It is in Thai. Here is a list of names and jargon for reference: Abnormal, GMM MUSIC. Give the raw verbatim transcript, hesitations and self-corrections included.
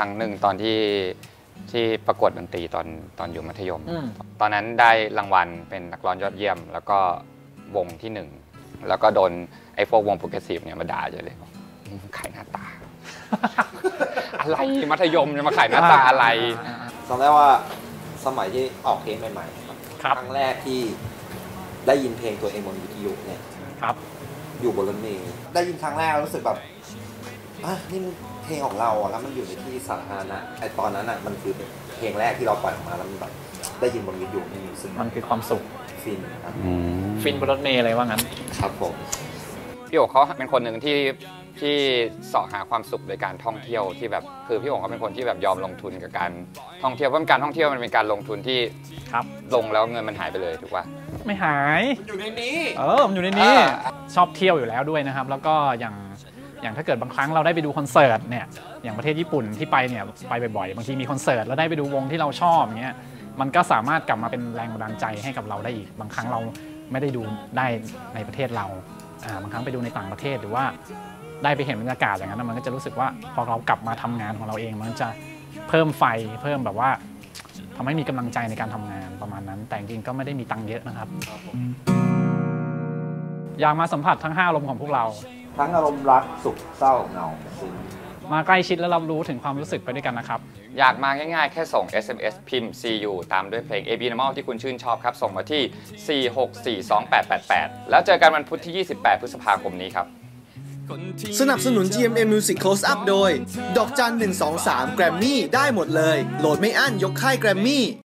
รั้งหนึ่งตอนที่ที่ประกวดดนตรีตอนตอนอยู่มัธยมตอนนั้นได้รางวัลเป็นนักร้องยอดเยี่ยมแล้วก็วงที่หนึ่งแล้วก็โดนไอ้พวกวงโปรเกรสซีฟเนี่ยมาด่าเยอะเลยขายหน้าตาอะไรมัธยมจะมาขายหน้าตาอะไรจำได้ว่าสมัยที่ออกเพลงใหม่ๆครั้งแรกที่ได้ยินเพลงตัวเองบนวิทยุเนี่ยอยู่บนรถเมล์ได้ยินครั้งแรกรู้สึกแบบอ่ะนี่เพลงของเราแล้วมันอยู่ในที่สาธารณะไอตอนนั้นอ่ะมันคือเพลงแรกที่เราปล่อยออกมาแล้วมันแบบได้ยินบนวิทยุนี่รู้สึกมันคือความสุขฟินครับฟินบนรถเมล์อะไรว่างั้นครับผมพี่โอ๋เขาเป็นคนหนึ่งที่ที่เสาะหาความสุขโดยการท่องเที่ยวที่แบบคือพี่โอ๋เขาเป็นคนที่แบบยอมลงทุนกับการท่องเที่ยวเพราะการท่องเที่ยวมันเป็นการลงทุนที่ครับลงแล้วเงินมันหายไปเลยถูกป่ะไม่หายอยู่ในนี้เออมันอยู่ในนี้ชอบเที่ยวอยู่แล้วด้วยนะครับแล้วก็อย่างอย่างถ้าเกิดบางครั้งเราได้ไปดูคอนเสิร์ตเนี่ยอย่างประเทศญี่ปุ่นที่ไปเนี่ยไปบ่อยๆบางทีมีคอนเสิร์ตแล้วได้ไปดูวงที่เราชอบเงี้ยมันก็สามารถกลับมาเป็นแรงบันดาลใจให้กับเราได้อีกบางครั้งเราไม่ได้ดูได้ในประเทศเราอ่าบางครั้งไปดูในต่างประเทศหรือว่าได้ไปเห็นบรรยากาศอย่างนั้นมันก็จะรู้สึกว่าพอเรากลับมาทำงานของเราเองมันจะเพิ่มไฟเพิ่มแบบว่าทำให้มีกำลังใจในการทำงานประมาณนั้นแต่จริงก็ไม่ได้มีตังค์เยอะนะครับอยากมาสัมผัสทั้งห้าอารมณ์ของพวกเราทั้งอารมณ์รักสุขเศร้าเหงามาใกล้ชิดและรับรู้ถึงความรู้สึกไปด้วยกันนะครับอยากมาง่ายๆแค่ส่ง เอส เอ็ม เอส พิมพ์ ซี ยู ตามด้วยเพลง Abnormal ที่คุณชื่นชอบครับส่งมาที่ สี่ หก สี่ สอง แปด แปด แปด แล้วเจอกันวันพุธที่ ยี่สิบแปด พฤษภาคมนี้ครับสนับสนุน จี เอ็ม เอ็ม Music Close Up โดยดอกจัน หนึ่ง สอง สาม แกรมมี่ได้หมดเลยโหลดไม่อั้นยกค่ายแกรมมี่